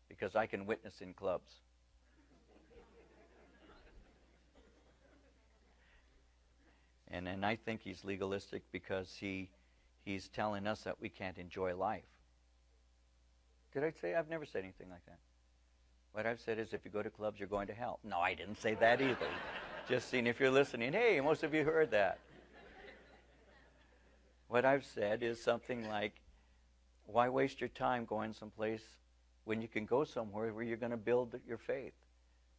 because I can witness in clubs. And I think he's legalistic because he's telling us that we can't enjoy life. Did I say? I've never said anything like that. What I've said is, if you go to clubs, you're going to hell. No, I didn't say that either. Just seeing if you're listening. Hey, most of you heard that. What I've said is something like, why waste your time going someplace when you can go somewhere where you're going to build your faith?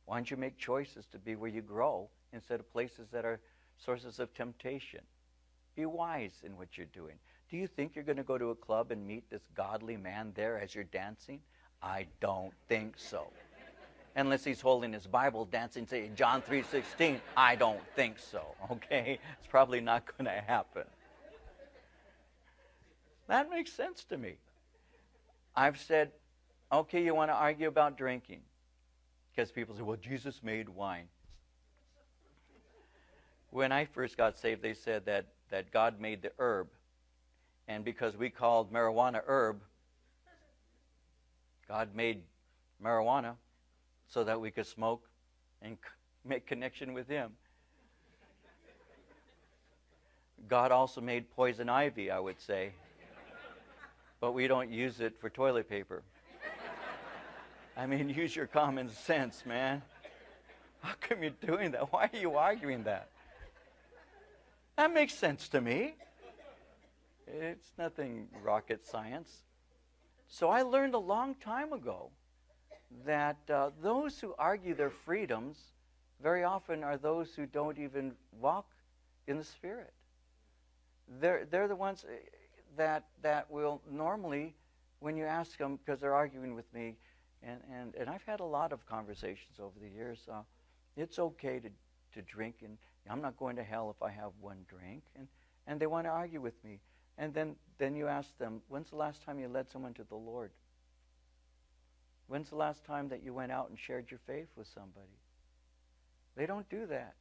Why don't you make choices to be where you grow instead of places that are sources of temptation? Be wise in what you're doing. Do you think you're going to go to a club and meet this godly man there as you're dancing? I don't think so. Unless he's holding his Bible dancing, say, John 3:16, I don't think so, okay? It's probably not going to happen. That makes sense to me. I've said, okay, you want to argue about drinking? Because people say, well, Jesus made wine. When I first got saved, they said that God made the herb. And because we called marijuana herb, God made marijuana so that we could smoke and make connection with Him. God also made poison ivy, I would say, but we don't use it for toilet paper. I mean, use your common sense, man. How come you're doing that? Why are you arguing that? That makes sense to me. It's nothing rocket science. So I learned a long time ago that those who argue their freedoms very often are those who don't even walk in the Spirit. They're the ones that will normally, when you ask them, because they're arguing with me, and I've had a lot of conversations over the years, it's okay to drink, and I'm not going to hell if I have one drink, and they want to argue with me. And then you ask them, when's the last time you led someone to the Lord? When's the last time that you went out and shared your faith with somebody? They don't do that.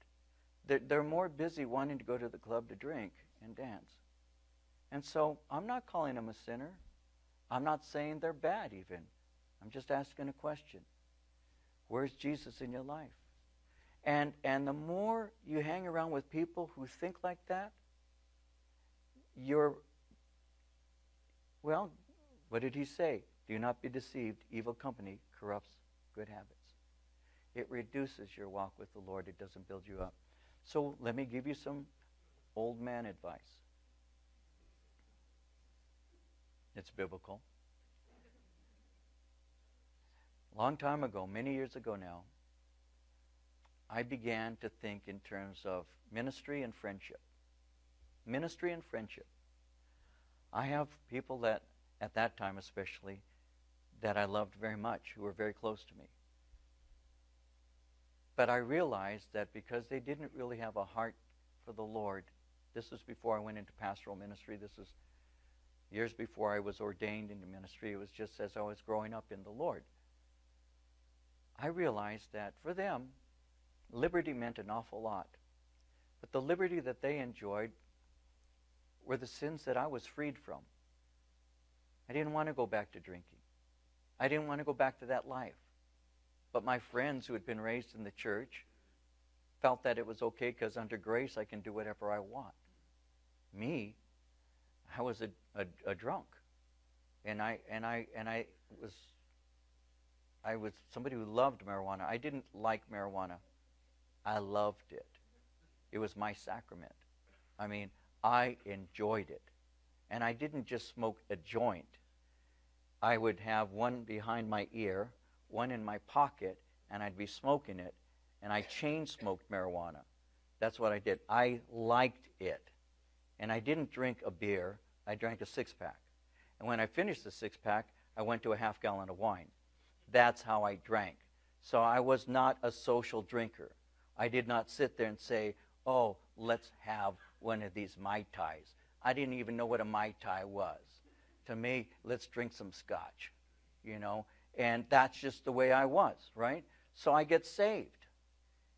They're more busy wanting to go to the club to drink and dance. And so I'm not calling them a sinner. I'm not saying they're bad even. I'm just asking a question. Where's Jesus in your life? And the more you hang around with people who think like that, well, what did he say? Do not be deceived. Evil company corrupts good habits. It reduces your walk with the Lord. It doesn't build you up. So let me give you some old man advice. It's biblical. Long time ago, many years ago now, I began to think in terms of ministry and friendship. Ministry and friendship. I have people that, at that time especially, that I loved very much, who were very close to me. But I realized that because they didn't really have a heart for the Lord, this was before I went into pastoral ministry, this was years before I was ordained into ministry, it was just as I was growing up in the Lord. I realized that for them, liberty meant an awful lot. But the liberty that they enjoyed were the sins that I was freed from. I didn't want to go back to drinking. I didn't want to go back to that life. But my friends who had been raised in the church felt that it was okay because under grace I can do whatever I want. Me, I was a drunk, and I was somebody who loved marijuana. I didn't like marijuana. I loved it. It was my sacrament. I mean, I enjoyed it. And I didn't just smoke a joint. I would have one behind my ear, one in my pocket, and I'd be smoking it, and I chain-smoked marijuana. That's what I did. I liked it. And I didn't drink a beer. I drank a six-pack. And when I finished the six-pack, I went to a half-gallon of wine. That's how I drank. So I was not a social drinker. I did not sit there and say, oh, let's have one of these Mai Tais. I didn't even know what a Mai Tai was. To me, let's drink some scotch, you know. And that's just the way I was, right? So I get saved.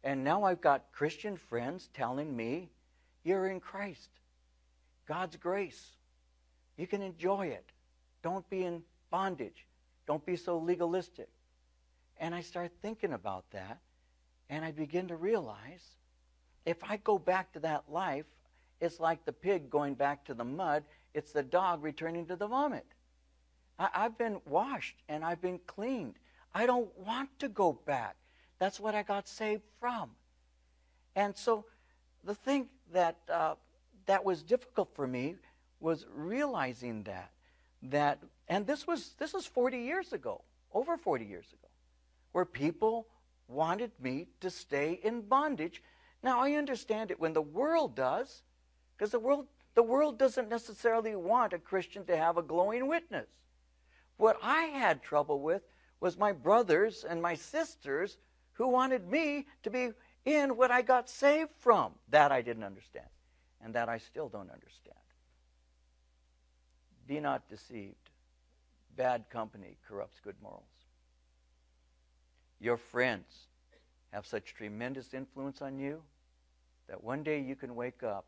And now I've got Christian friends telling me, you're in Christ. God's grace. You can enjoy it. Don't be in bondage. Don't be so legalistic. And I start thinking about that, and I begin to realize if I go back to that life, it's like the pig going back to the mud. It's the dog returning to the vomit. I've been washed, and I've been cleaned. I don't want to go back. That's what I got saved from. And so the thing that that was difficult for me was realizing that, and this was 40 years ago, over 40 years ago, where people wanted me to stay in bondage. Now, I understand it when the world does, because the world doesn't necessarily want a Christian to have a glowing witness. What I had trouble with was my brothers and my sisters who wanted me to be in what I got saved from. That I didn't understand, and that I still don't understand. Be not deceived. Bad company corrupts good morals. Your friends have such tremendous influence on you that one day you can wake up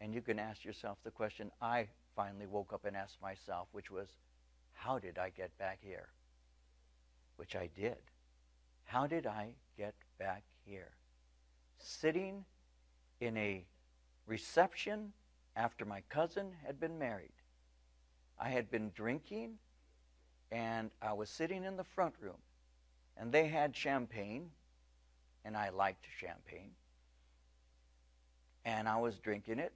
and you can ask yourself the question I finally woke up and asked myself, which was, how did I get back here? Which I did. How did I get back here? Sitting in a reception after my cousin had been married. I had been drinking, and I was sitting in the front room, and they had champagne, and I liked champagne, and I was drinking it,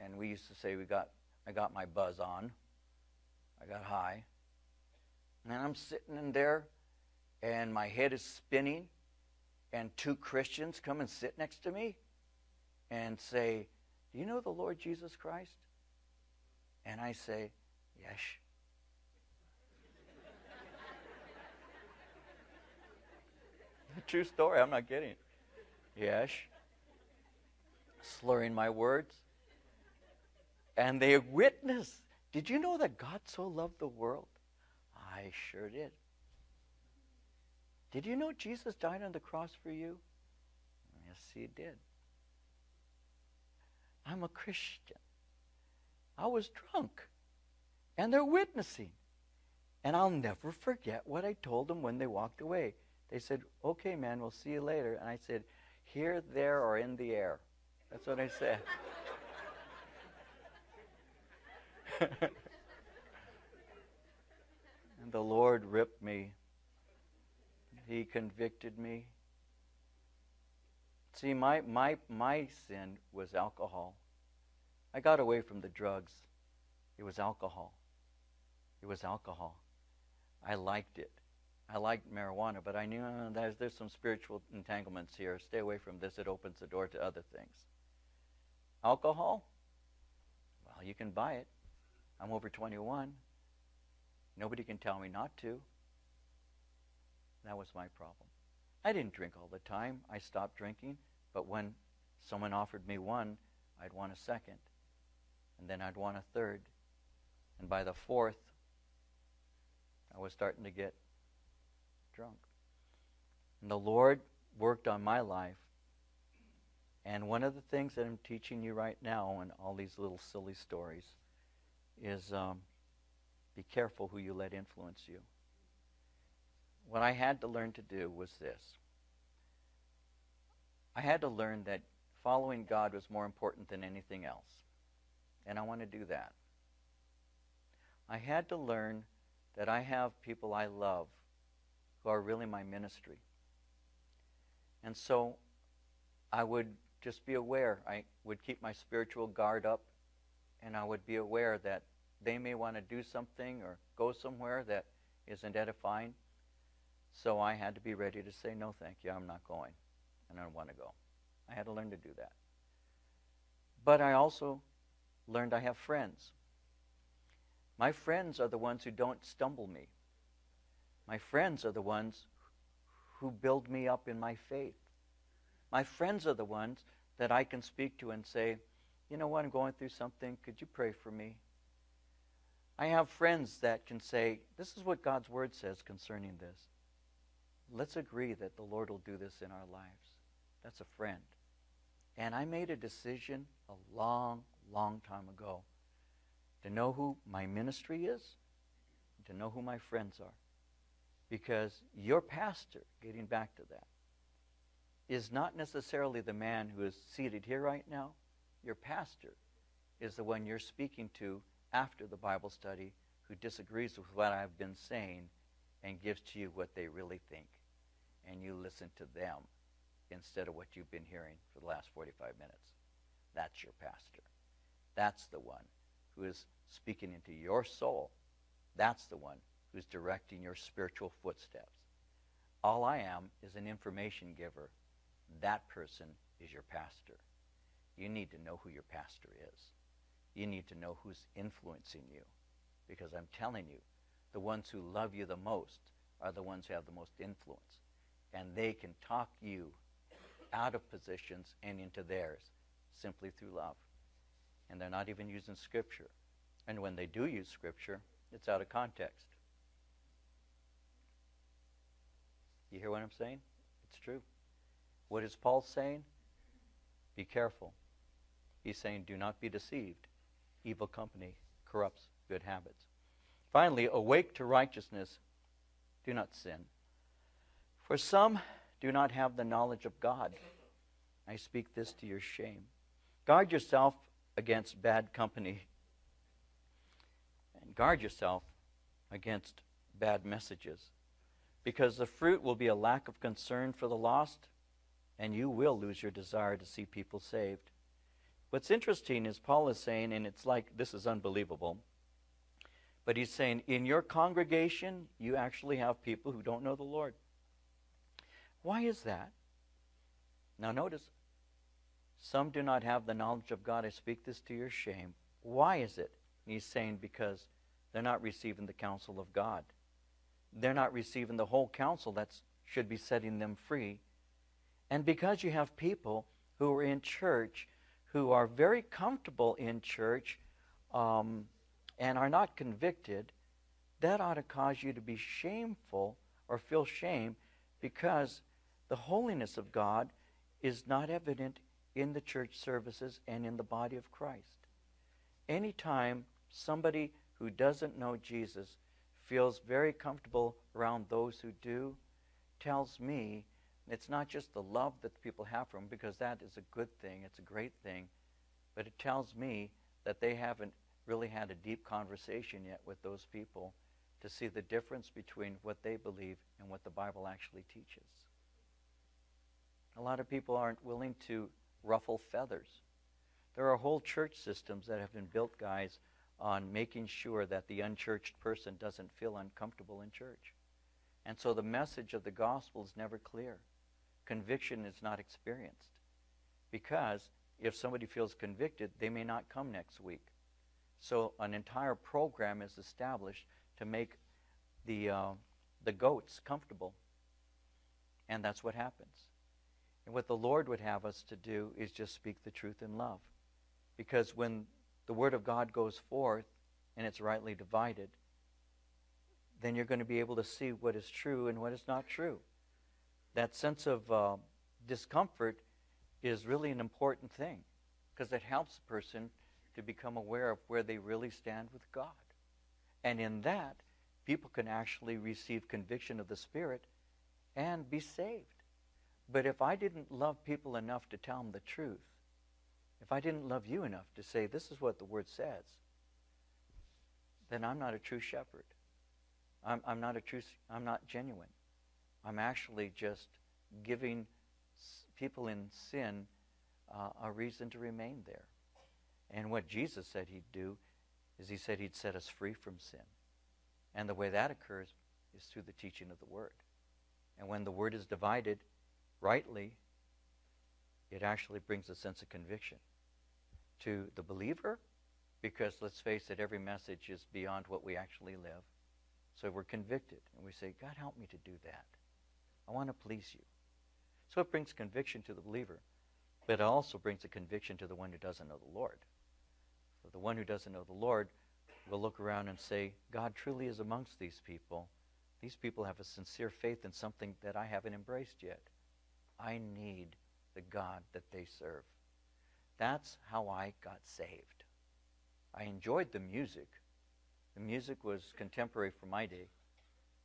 and we used to say I got my buzz on, I got high, and I'm sitting in there, and my head is spinning, and two Christians come and sit next to me and say, do you know the Lord Jesus Christ? And I say, yes. True story, I'm not kidding. Yes. Slurring my words. And they witness. Did you know that God so loved the world? I sure did. Did you know Jesus died on the cross for you? Yes, he did. I'm a Christian. I was drunk, and they're witnessing. And I'll never forget what I told them when they walked away. They said, okay, man, we'll see you later. And I said, here, there, or in the air. That's what I said. And the Lord ripped me. He convicted me. See, my sin was alcohol. I got away from the drugs. It was alcohol. It was alcohol. I liked it. I liked marijuana, but I knew there's some spiritual entanglements here. Stay away from this. It opens the door to other things. Alcohol? Well, you can buy it. I'm over 21. Nobody can tell me not to. That was my problem. I didn't drink all the time. I stopped drinking, but when someone offered me one, I'd want a second. And then I'd want a third. And by the fourth, I was starting to get drunk. And the Lord worked on my life. And one of the things that I'm teaching you right now in all these little silly stories is be careful who you let influence you. What I had to learn to do was this. I had to learn that following God was more important than anything else. And I want to do that. I had to learn that I have people I love who are really my ministry. And so I would just be aware. I would keep my spiritual guard up, and I would be aware that they may want to do something or go somewhere that isn't edifying. So I had to be ready to say, no, thank you, I'm not going, and I don't want to go. I had to learn to do that. But I also learned I have friends. My friends are the ones who don't stumble me. My friends are the ones who build me up in my faith. My friends are the ones that I can speak to and say, you know what, I'm going through something. Could you pray for me? I have friends that can say, this is what God's word says concerning this. Let's agree that the Lord will do this in our lives. That's a friend. And I made a decision a long, long time ago to know who my ministry is, to know who my friends are. Because your pastor, getting back to that, is not necessarily the man who is seated here right now. Your pastor is the one you're speaking to after the Bible study who disagrees with what I've been saying and gives to you what they really think. And you listen to them instead of what you've been hearing for the last 45 minutes. That's your pastor. That's the one who is speaking into your soul. That's the one who's directing your spiritual footsteps. All I am is an information giver. That person is your pastor. You need to know who your pastor is. You need to know who's influencing you. Because I'm telling you, the ones who love you the most are the ones who have the most influence. And they can talk you out of positions and into theirs simply through love. And they're not even using Scripture. And when they do use Scripture, it's out of context. You hear what I'm saying? It's true. What is Paul saying? Be careful. He's saying, do not be deceived. Evil company corrupts good habits. Finally, awake to righteousness. Do not sin. For some do not have the knowledge of God. I speak this to your shame. Guard yourself against bad company. And guard yourself against bad messages. Because the fruit will be a lack of concern for the lost, and you will lose your desire to see people saved. What's interesting is Paul is saying, and it's like this is unbelievable, but he's saying in your congregation, you actually have people who don't know the Lord. Why is that? Now notice, some do not have the knowledge of God. I speak this to your shame. Why is it? And he's saying because they're not receiving the counsel of God. They're not receiving the whole counsel that should be setting them free. And because you have people who are in church, who are very comfortable in church and are not convicted, that ought to cause you to be shameful or feel shame because the holiness of God is not evident in the church services and in the body of Christ. Anytime somebody who doesn't know Jesus feels very comfortable around those who do, tells me it's not just the love that people have for them, because that is a good thing, it's a great thing, but it tells me that they haven't really had a deep conversation yet with those people to see the difference between what they believe and what the Bible actually teaches. A lot of people aren't willing to ruffle feathers. There are whole church systems that have been built, guys, on making sure that the unchurched person doesn't feel uncomfortable in church. And so the message of the gospel is never clear. Conviction is not experienced. Because if somebody feels convicted, they may not come next week. So an entire program is established to make the goats comfortable. And that's what happens. And what the Lord would have us to do is just speak the truth in love. Because when the word of God goes forth and it's rightly divided, then you're going to be able to see what is true and what is not true. That sense of discomfort is really an important thing because it helps a person to become aware of where they really stand with God. And in that, people can actually receive conviction of the Spirit and be saved. But if I didn't love people enough to tell them the truth, if I didn't love you enough to say, this is what the Word says, then I'm not a true shepherd. I'm not genuine. I'm actually just giving people in sin a reason to remain there. And what Jesus said he'd do is he said he'd set us free from sin. And the way that occurs is through the teaching of the Word. And when the Word is divided rightly, it actually brings a sense of conviction to the believer, because let's face it, every message is beyond what we actually live. So we're convicted, and we say, God, help me to do that. I want to please you. So it brings conviction to the believer, but it also brings a conviction to the one who doesn't know the Lord. So the one who doesn't know the Lord will look around and say, God truly is amongst these people. These people have a sincere faith in something that I haven't embraced yet. I need the God that they serve. That's how I got saved. I enjoyed the music. The music was contemporary for my day.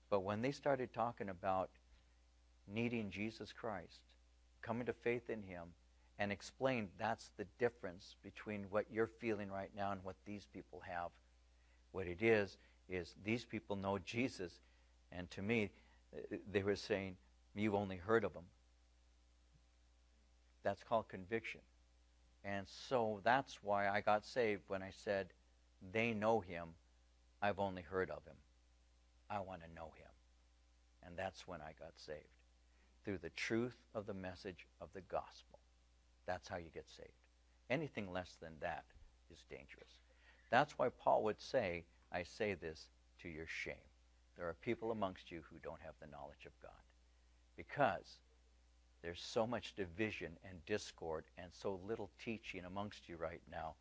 But when they started talking about needing Jesus Christ, coming to faith in him, and explained that's the difference between what you're feeling right now and what these people have, what it is these people know Jesus. And to me, they were saying, you've only heard of him. That's called conviction. And so that's why I got saved, when I said, they know him, I've only heard of him. I want to know him. And that's when I got saved, through the truth of the message of the gospel. That's how you get saved. Anything less than that is dangerous. That's why Paul would say, I say this to your shame. There are people amongst you who don't have the knowledge of God, because there's so much division and discord and so little teaching amongst you right now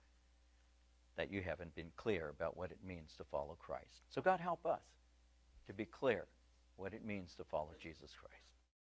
that you haven't been clear about what it means to follow Christ. So God, help us to be clear what it means to follow Jesus Christ.